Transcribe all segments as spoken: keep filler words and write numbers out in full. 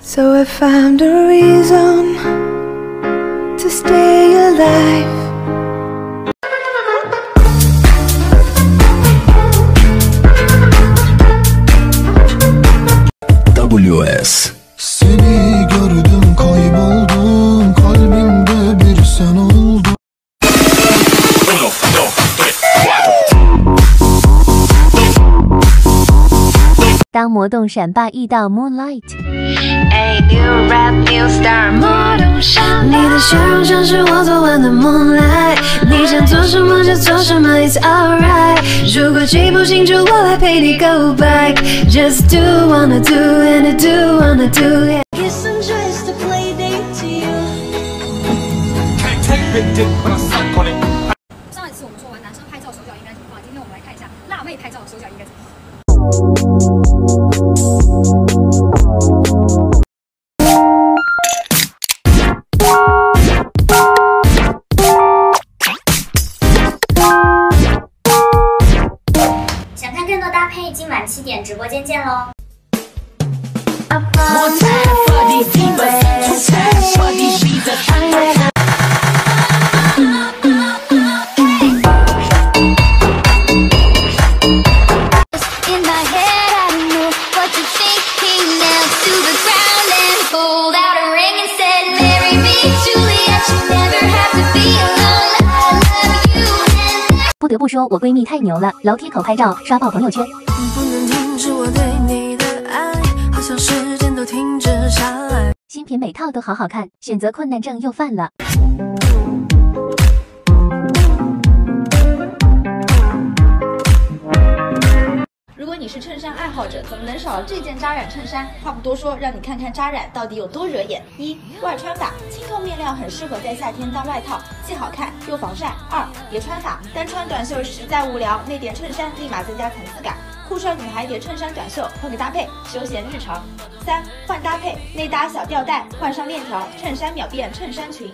So I found a reason to stay alive. W S Seni gördüm kayboldum kalbimde bir sen oldun.当魔动闪霸遇到 Moonlight。 A new rap new star， 魔动闪霸。你的笑容像是我昨晚的 moonlight， 你想做什么就做什么 ，It's alright。如果记不清楚，我来陪你 go back。Just do wanna do and I do wanna do it。Kiss and dress to play date to you。Can't take big dick when I suck on it。上一次我们说完男生拍照手脚应该怎么放，今天我们来看一下辣妹拍照手脚应该怎么放。 想看更多搭配，今晚七点直播间见喽！不得不说，我闺蜜太牛了，楼梯口拍照刷爆朋友圈。新品每套都好好看，选择困难症又犯了。如果你是衬衫爱好者，怎么能少了这件扎染衬衫？话不多说，让你看看扎染到底有多惹眼。一、外穿法，清透面料很适合在夏天当外套，既好看又防晒。二、叠穿法，单穿短袖实在无聊，内叠衬衫立马增加层次感。酷帅女孩叠衬衫短袖，换个搭配，休闲日常。三、换搭配，内搭小吊带，换上链条，衬衫秒变衬衫裙。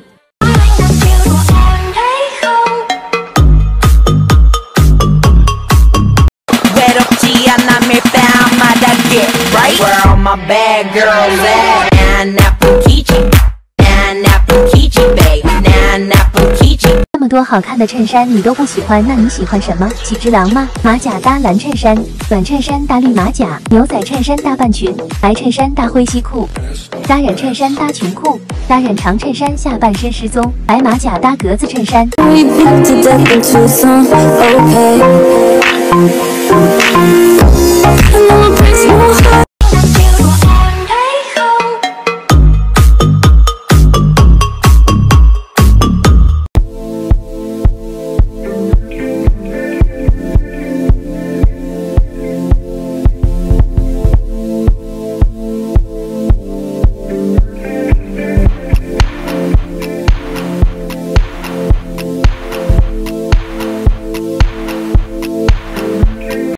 Bad girls at Nanapukichi Nanapukichi babe Nanapukichi。 那么多好看的衬衫你都不喜欢，那你喜欢什么？几只狼吗？马甲搭蓝衬衫，短衬衫搭绿马甲，牛仔衬衫搭半裙，白衬衫搭灰西裤，扎染衬衫搭裙裤，扎染长衬衫下半身失踪，白马甲搭格子衬衫。 We